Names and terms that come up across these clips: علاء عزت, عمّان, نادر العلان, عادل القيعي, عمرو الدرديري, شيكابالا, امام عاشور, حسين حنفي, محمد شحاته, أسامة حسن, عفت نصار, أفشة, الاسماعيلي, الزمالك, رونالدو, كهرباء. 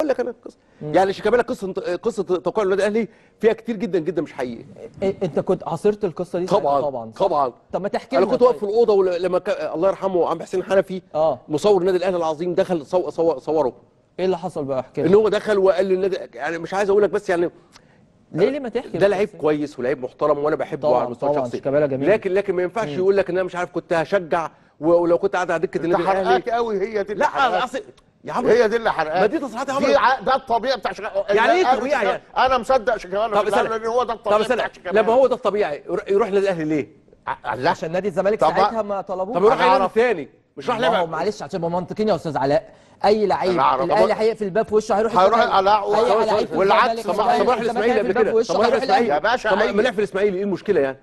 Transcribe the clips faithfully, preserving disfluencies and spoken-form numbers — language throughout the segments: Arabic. اقول لك انا القصه يعني شيكابالا قصه قصه تقاعد النادي الاهلي فيها كتير جدا جدا مش حقيقي. انت كنت عاصرت القصه دي؟ طبعا طبعا طبعا. طب ما تحكي لنا. انا كنت واقف في الاوضه ولما ك... الله يرحمه عم حسين حنفي اه مصور النادي الاهلي العظيم دخل صو... صو... صوره. ايه اللي حصل بقى؟ احكي لنا. ان هو دخل وقال للنادي، يعني مش عايز اقول لك بس يعني ليه ليه ما تحكي؟ ده لعيب كويس ولاعيب محترم وانا بحبه على المستوى الشخصي، لكن لكن ما ينفعش يقول لك ان انا مش عارف كنت هشجع ولو كنت قاعد على دكه النادي الاهلي. حرقاك قوي هي دي. لا اصل يا عم هي دي اللي حرقاك. ما دي تصريحات يا عمرو، ده الطبيعي بتاع شيكابالا. يعني ايه الطبيعي يعني؟ انا مصدق شيكابالا لان هو ده الطبيعي بتاع شيكابالا. لما هو ده الطبيعي يروح للنادي الاهلي ليه؟ عشان نادي الزمالك ساعتها ما طلبوش. طب يروح للنادي ثاني مش راح لعب. معلش عشان نبقى منطقيين يا استاذ علاء، اي لعيب الاهلي هيقفل الباب في وشه هيروح هيروح القلاع والعكس. صباح الاسماعيلي قبل كده، صباح الاسماعيلي يا باشا، ما لعب في الاسماعيلي ايه المشكله يعني؟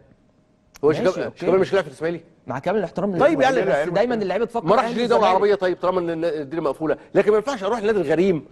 هو شيكابالا مش لاعب في الاسماعيلي مع كامل الاحترام. طيب يعني دايما اللعيبه تفكر ما راحش ليه دوله عربيه؟ طيب طالما ان الدنيا مقفوله، لكن ما ينفعش اروح لنادي الغريم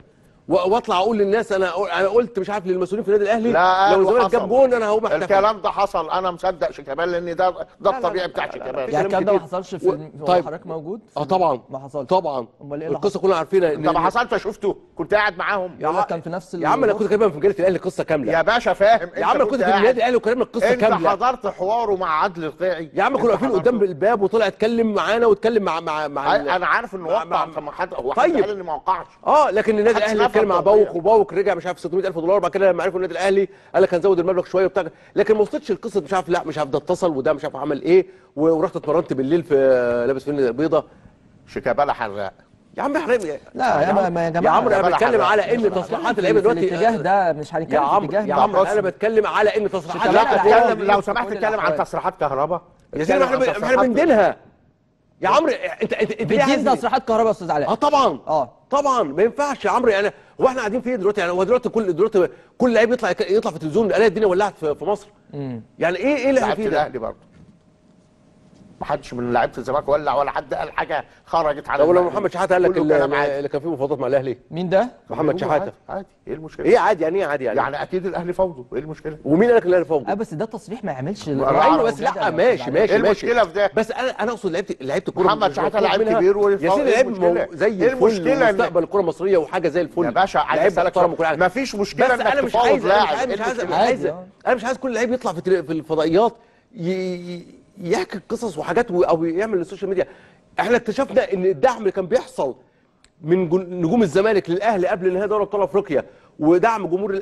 واطلع اقول للناس انا انا قلت مش عارف للمسؤولين في النادي الاهلي لو الزمالك جاب جون انا هقوم احتفل. الكلام ده حصل، انا مصدق شيكابالا لان ده ده الطبيعي بتاع شيكابالا. يعني الكلام ده ما حصلش في طيب حضرتك موجود؟ اه طبعا ما حصلش طبعا. امال ايه القصه؟ كلنا عارفينها. انت ما حصلش شفته؟ كنت قاعد معاهم يا عم. كان في نفس يا عم انا كنت كاتبها في مجله الاهلي قصه كامله يا باشا، فاهم يا عم؟ كنت في النادي الاهلي وكلامنا القصه كامله. انت حضرت حواره مع عادل القيعي يا عم؟ كنا واقفين قدام الباب وطلع اتكلم معانا واتكلم مع مع مع انا عارف انه وقع. هو قال ان ما وقعش اه، لكن النادي الاهلي كان مع باوك وباوك رجع مش عارف ستمائة ألف دولار. بعد كده لما عرفوا النادي الاهلي قال لك هنزود المبلغ شويه وبتاع، لكن ما وصلتش القصه مش عارف. لا مش عارف ده اتصل وده مش عارف عمل ايه، ورحت اتمرنت بالليل في لابس فين بيضه. شيكابالا حراق يا عم، حرام. لا يا ما يا جماعه يا عمرو انا بتكلم على ان تصريحات اللعيبه دلوقتي الاتجاه ده مش هنتكلم في الاتجاه ده يا عمرو. انا بتكلم على ان تصريحات، لا تتكلم لو سمحت اتكلم عن تصريحات كهرباء يا سيدي. احنا بندينها يا عمرو. انت انت بتدين تصريحات كهرباء يا استاذ علاء؟ اه طبعا اه طبعا. ما ينفعش يا عمرو. انا هو احنا قاعدين فين دلوقتي يعني؟ هو دلوقتي كل دلوقتي كل لعيب يطلع يطلع في التلفزيون قال الدنيا ولعت في مصر. امم يعني ايه ايه اللي في الاهلي برضه؟ ما حدش من لعيبه الزمالك ولع ولا حد قال حاجه خرجت على. طب لو محمد شحاته قال لك اللي كان فيه مفاوضات مع الاهلي. مين ده؟ محمد شحاته. عادي ايه المشكله؟ ايه عادي يعني؟ ايه عادي يعني؟ يعني اكيد الاهلي فوضه، ايه المشكله؟ ومين قال لك الاهلي فوضه؟ اه بس ده تصريح ما يعملش. ايوه بس لا ماشي ماشي. ايه المشكله في ده؟ بس انا انا اقصد لعيبه لعيبه الكوره. محمد شحاته لعيب كبير يا سيدي، لعيب زي الفل مستقبل الكوره المصريه وحاجه زي الفل يا باشا. عايز اسالك سؤال، مفيش مشكله انك تفوض لاعب؟ مش عايز مش عايز انا مش عايز كل لعيب يطلع في في الفضائيات يحكي قصص وحاجات او يعمل للسوشيال ميديا. احنا اكتشفنا ان الدعم اللي كان بيحصل من نجوم الزمالك للاهلي قبل نهائي دوري ابطال افريقيا، ودعم جمهور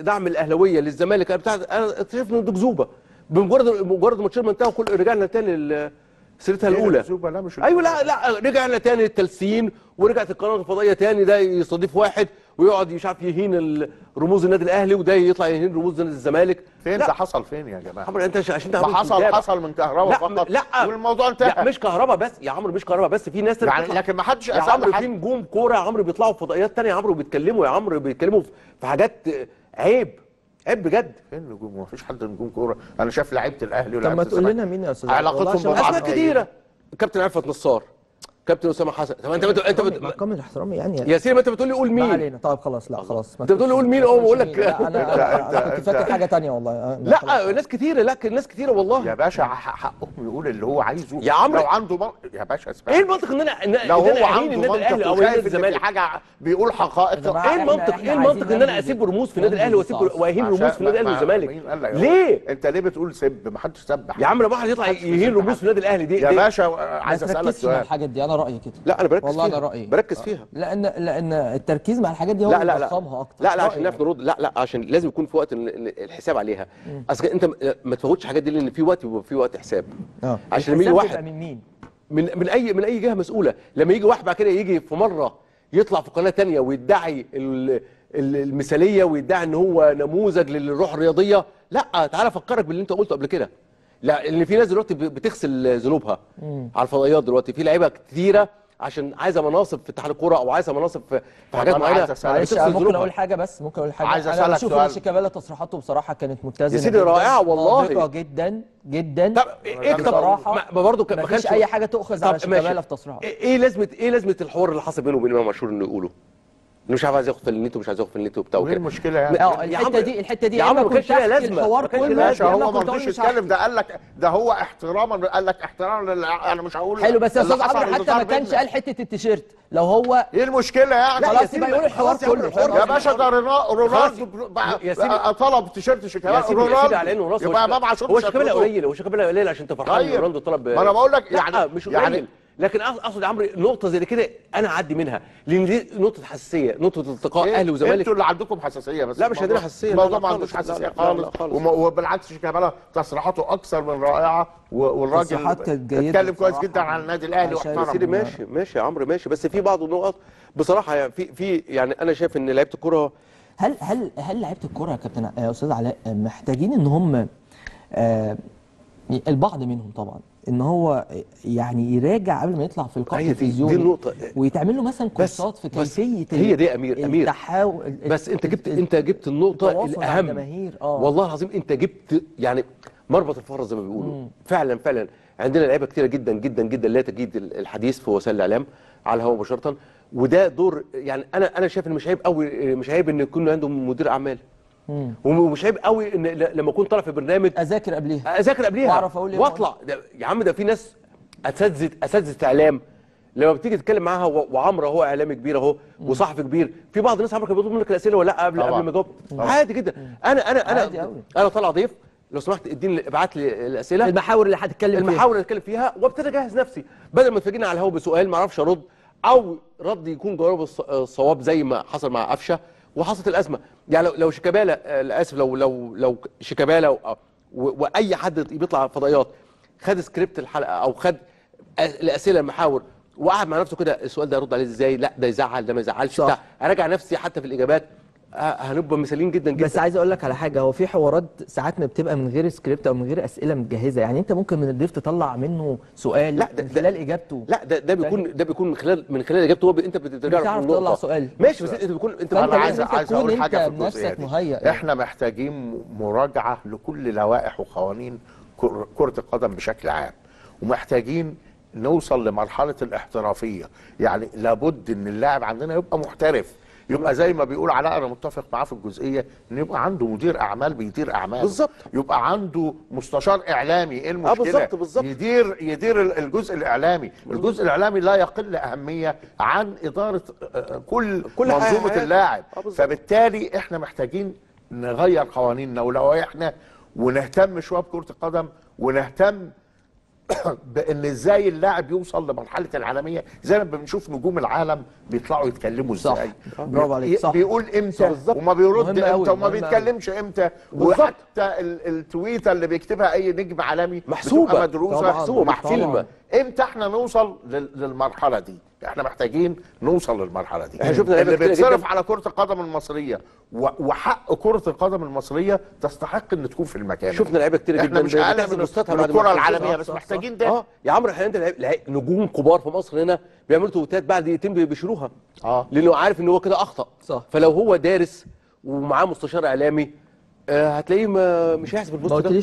دعم الاهلاويه للزمالك بتاع، انا اكتشفنا ان دي كذوبه. بمجرد مجرد ما الشير انتهى كل رجعنا تاني سيرتها الاولى. لا مش ايوه لا لا رجعنا تاني للتلسين، ورجعت القناه الفضائيه تاني، ده يستضيف واحد ويقعد مش عارف يهين رموز النادي الاهلي وده يطلع يهين رموز نادي الزمالك. فين ده؟ حصل فين يا جماعه؟ عمرو انت عشان ما حصل حصل من كهرباء فقط. لا والموضوع انتهى. لا مش كهرباء بس يا عمرو، مش كهرباء بس، في ناس يعني لكن ما حدش اسال. يا عمرو في نجوم كوره يا عمرو بيطلعوا في فضائيات ثانيه يا عمرو، بيتكلموا يا عمرو بيتكلموا في حاجات عيب عيب بجد. فين نجوم؟ ما فيش حد نجوم كوره. انا شايف لعيبه الاهلي ولاعيبه الزمالك. طب ما تقول لنا مين يا استاذ؟ علاقتهم اسماء كتيره، كابتن عفت نصار، كابتن اسامه حسن. طب انت انت مقام الاحترام يعني يا سيدي. ما انت بتقول لي قول مين؟ ما علينا. طيب خلاص لا خلاص انت بتقول لي قول مين؟ اه بقول لك انا انا كنت فاكر حاجه ثانيه والله. لا ناس كتيره، لا ناس كتيره والله يا باشا. حقهم يقول اللي هو عايزه يا عمرو لو عنده بر... يا باشا اسمع. ايه المنطق ان انا لو هو عنده النادي الاهلي او النادي الزمالك حاجه بيقول حقائق؟ ايه المنطق؟ ايه المنطق ان انا اسيب رموز في النادي الاهلي واسيب واهين رموز في النادي الاهلي والزمالك؟ ليه انت ليه بتقول سب؟ ما حدش سب يا عمرو. ما حد يطلع يهين رموز في النادي الاهلي دي يا باشا. عايز اسالك سؤال. انا رايي كده. لا انا بركز والله فيها. انا رايي بركز فيها لان لان التركيز مع الحاجات دي هو اللي بيفخمها اكتر. لا لا عشان نعرف نرد. لا لا عشان لازم يكون في وقت الحساب عليها. اصل انت ما تفوتش الحاجات دي لان في وقت في وقت حساب. اه عشان لما يجي واحد من مين؟ من من اي من اي جهه مسؤوله. لما يجي واحد بعد كده يجي في مره يطلع في قناه ثانيه ويدعي المثاليه ويدعي ان هو نموذج للروح الرياضيه. لا تعالى افكرك باللي انت قلته قبل كده. لا اللي في ناس دلوقتي بتغسل ذنوبها على الفضائيات. دلوقتي في لعيبه كتيره عشان عايزه مناصب في اتحاد الكوره او عايزه مناصب في حاجات معينه. ممكن اقول حاجه بس ممكن اقول حاجه عايز اسالك سؤال. انا بشوف ان شيكابالا تصريحاته بصراحه كانت متزنه يا سيدي، رائعه والله، دقيقه جدا جدا. طب ايه بصراحه برضه ما كانش اي حاجه تؤخذ على شيكابالا في تصريحاته. ايه لازمه ايه لازمه الحوار اللي حصل بينه وبين امام عاشور انه يقوله؟ مش عارف عايز ياخد في النيت ومش عايز ياخد في النيت وبتاع وكده. ايه المشكله يعني؟ اه الحته دي الحته دي يا عم ما كانش ليها لازمه. الحوار كله هو ما رضيش يتكلم، ده قال لك ده هو احتراما، قال لك احتراما للع... انا مش هقول حلو، بس يا استاذ عمرو حتى ما كانش قال حته التيشيرت. لو هو ايه المشكله يعني؟ خلاص يبقى يقول الحوار كله يا باشا. ده رونالدو طلب تيشيرت شيكابالا، رونالدو على انه راسه يبقى بقى عشان هو شيكابالا قليل، هو شيكابالا قليل عشان انت فرحان رونالدو طلب. ما انا بقول لك يعني مش قليل، لكن اقصد يا عمرو نقطه زي كده انا اعدي منها، لان دي نقطه حساسيه، نقطه التقاء إيه؟ اهلي وزمالك. انتوا اللي عندكم حساسيه، بس لا مش عندنا حساسيه، الموضوع ما عندوش حساسيه خالص. وبالعكس شيكابالا تصريحاته اكثر من رائعه، والراجل اتكلم كويس جدا عن النادي الاهلي واحترم. ماشي ماشي يا عمرو ماشي، بس في بعض النقط بصراحه يعني في في يعني انا شايف ان لعيبه الكره هل هل هل لعيبه الكره يا كابتن يا استاذ علاء محتاجين ان هم آه البعض منهم طبعا ان هو يعني يراجع قبل ما يطلع في لقاء تلفزيوني ويتعمل له مثلا كورسات في كيفيه هي دي امير امير التحاول. بس انت جبت انت جبت النقطه الاهم والله العظيم، انت جبت يعني مربط الفرس زي ما بيقولوا. مم. فعلا فعلا عندنا لعيبه كتيره جدا جدا جدا لا تجيد الحديث في وسائل الاعلام على الهواء مباشره، وده دور يعني انا انا شايف ان مش عيب قوي، مش عيب ان يكون عندهم مدير اعمال، ومش عيب قوي ان لما اكون طالع في برنامج اذاكر قبليها اذاكر قبليها واعرف اقول ايه واطلع. يا عم ده في ناس اساتذه اساتذه اعلام لما بتيجي تتكلم معاها، وعمرو اهو اعلامي كبير اهو وصحفي كبير، في بعض الناس عمرو كان بيطلب منك الاسئله ولا لا قبل طبعا. قبل ما اجاوب عادي جدا. انا انا انا انا طالع ضيف، لو سمحت اديني ابعت لي الاسئله المحاور اللي هتتكلم فيها المحاور اللي هتكلم فيها وابتدي اجهز نفسي، بدل ما تفاجئني على الهوا بسؤال ما اعرفش ارد او رد يكون جواب الصواب زي ما حصل مع أفشة وحصلت الازمه. يعني لو شيكابالا للاسف لو لو لو شيكابالا واي حد بيطلع فضائيات خد سكريبت الحلقه او خد الاسئله المحاور وقعد مع نفسه كده، السؤال ده يرد عليه ازاي؟ لا ده يزعل، ده ما يزعلش، بتاع اراجع نفسي حتى في الاجابات، هنبقى مثاليين جدا جدا. بس عايز اقول لك على حاجه، هو في حوارات ساعات ما بتبقى من غير سكريبت او من غير اسئله متجهزه، يعني انت ممكن من الضيف تطلع منه سؤال لا ده من خلال اجابته. لا ده ده بيكون ده بيكون من خلال من خلال اجابته هو انت بترجع له تطلع سؤال ماشي، بس انت بتكون انت عايز عايز اقول حاجه في نفسك مهيأ. احنا محتاجين مراجعه لكل لوائح وقوانين كره القدم بشكل عام، ومحتاجين نوصل لمرحله الاحترافيه، يعني لابد ان اللاعب عندنا يبقى محترف، يبقى زي ما بيقول علاء انا متفق معاه في الجزئيه، ان يبقى عنده مدير اعمال بيدير اعمال بالظبط، يبقى عنده مستشار اعلامي. ايه المشكله؟ بالظبط بالظبط، يدير يدير الجزء الاعلامي، الجزء الاعلامي لا يقل اهميه عن اداره كل, كل منظومه اللاعب. فبالتالي احنا محتاجين نغير قوانيننا ولوائحنا، ونهتم شويه بكره القدم، ونهتم بان ازاي اللاعب يوصل لمرحله العالميه، زي ما بنشوف نجوم العالم بيطلعوا يتكلموا ازاي. برافو عليك، صح. بيقول امتى وما بيرد امتى وما بيتكلمش امتى، وحتى التويته اللي بيكتبها اي نجم عالمي محسوبه مدروسه محسوبه. امتى احنا نوصل للمرحله دي؟ احنا محتاجين نوصل للمرحله دي. اللي بيتصرف على كره القدم المصريه وحق كره القدم المصريه تستحق ان تكون في المكان. شفنا لعيبه كتير جدا احنا مش اقل من الكره العالميه، بس محتاجين ده. اه يا عمرو احنا عندنا نجوم كبار في مصر هنا بيعملوا توتات بعد دقيقتين بيشيلوها، اه لانه عارف ان هو كده اخطا، صح. فلو هو دارس ومعاه مستشار اعلامي آه هتلاقيه مش هيحسب البوست ده.